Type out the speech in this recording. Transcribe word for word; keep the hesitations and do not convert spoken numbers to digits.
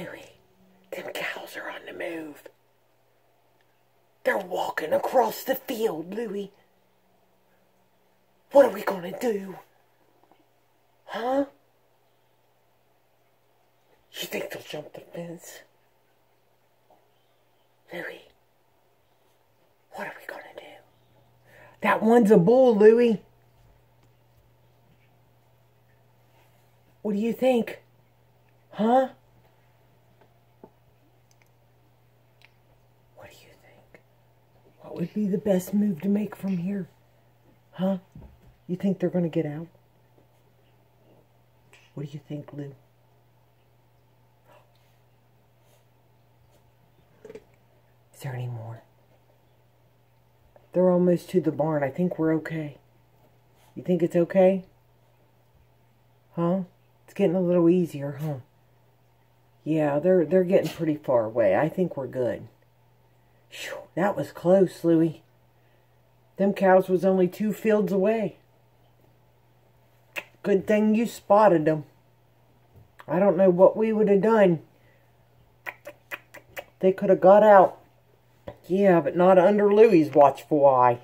Louie, them cows are on the move. They're walking across the field, Louie. What are we gonna do? Huh? You think they'll jump the fence? Louie, what are we gonna do? That one's a bull, Louie. What do you think? Huh? What do you think? What would be the best move to make from here? Huh? You think they're gonna get out? What do you think, Lou? Is there any more? They're almost to the barn. I think we're okay. You think it's okay? Huh? It's getting a little easier, huh? Yeah, they're they're getting pretty far away. I think we're good. Whew, that was close, Louie. Them cows was only two fields away. Good thing you spotted them. I don't know what we would have done. They could have got out. Yeah, but not under Louie's watchful eye.